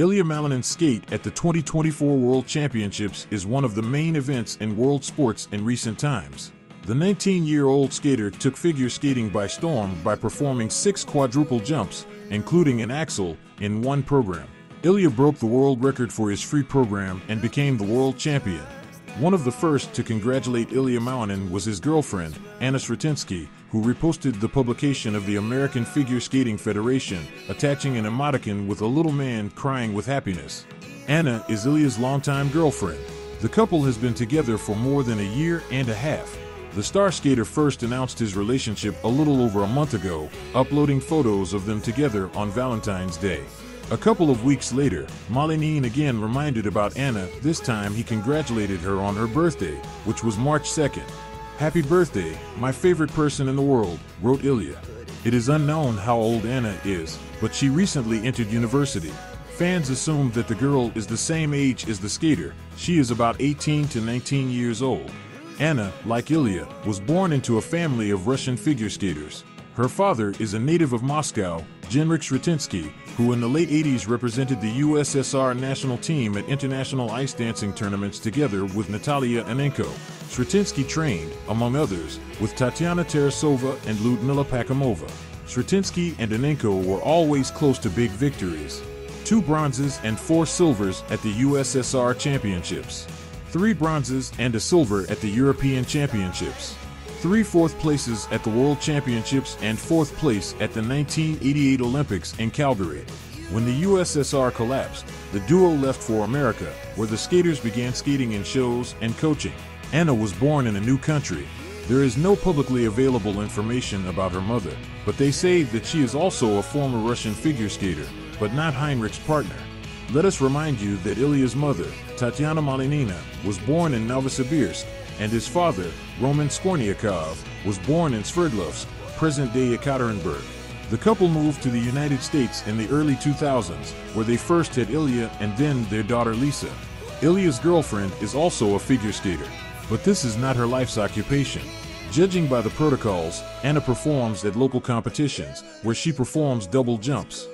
Ilya Malinin's skate at the 2024 World Championships is one of the main events in world sports in recent times. The 19-year-old skater took figure skating by storm by performing 6 quadruple jumps, including an axel, in one program. Ilya broke the world record for his free program and became the world champion. One of the first to congratulate Ilya Malinin was his girlfriend, Anna Sretinsky, who reposted the publication of the American Figure Skating Federation, attaching an emoticon with a little man crying with happiness. Anna is Ilya's longtime girlfriend. The couple has been together for more than a year and a half. The star skater first announced his relationship a little over a month ago, uploading photos of them together on Valentine's Day. A couple of weeks later, Malinin again reminded about Anna. This time he congratulated her on her birthday, which was March 2nd. "Happy birthday, my favorite person in the world," wrote Ilya. It is unknown how old Anna is, but she recently entered university. Fans assume that the girl is the same age as the skater. She is about 18 to 19 years old. Anna, like Ilya, was born into a family of Russian figure skaters. Her father is a native of Moscow, Genrikh Sretenskiy, who in the late 80s represented the USSR national team at international ice dancing tournaments together with Natalia Annenko. Sretinsky trained, among others, with Tatyana Tarasova and Ludmila Pakhomova. Sretinsky and Annenko were always close to big victories. 2 bronzes and 4 silvers at the USSR Championships. 3 bronzes and a silver at the European Championships. 3 fourth places at the World Championships and 4th place at the 1988 Olympics in Calgary. When the USSR collapsed, the duo left for America, where the skaters began skating in shows and coaching. Anna was born in a new country. There is no publicly available information about her mother, but they say that she is also a former Russian figure skater, but not Heinrich's partner. Let us remind you that Ilya's mother, Tatiana Malinina, was born in Novosibirsk, and his father, Roman Skorniakov, was born in Sverdlovsk, present-day Yekaterinburg. The couple moved to the United States in the early 2000s, where they first had Ilya and then their daughter Lisa. Ilya's girlfriend is also a figure skater, but this is not her life's occupation. Judging by the protocols, Anna performs at local competitions, where she performs double jumps.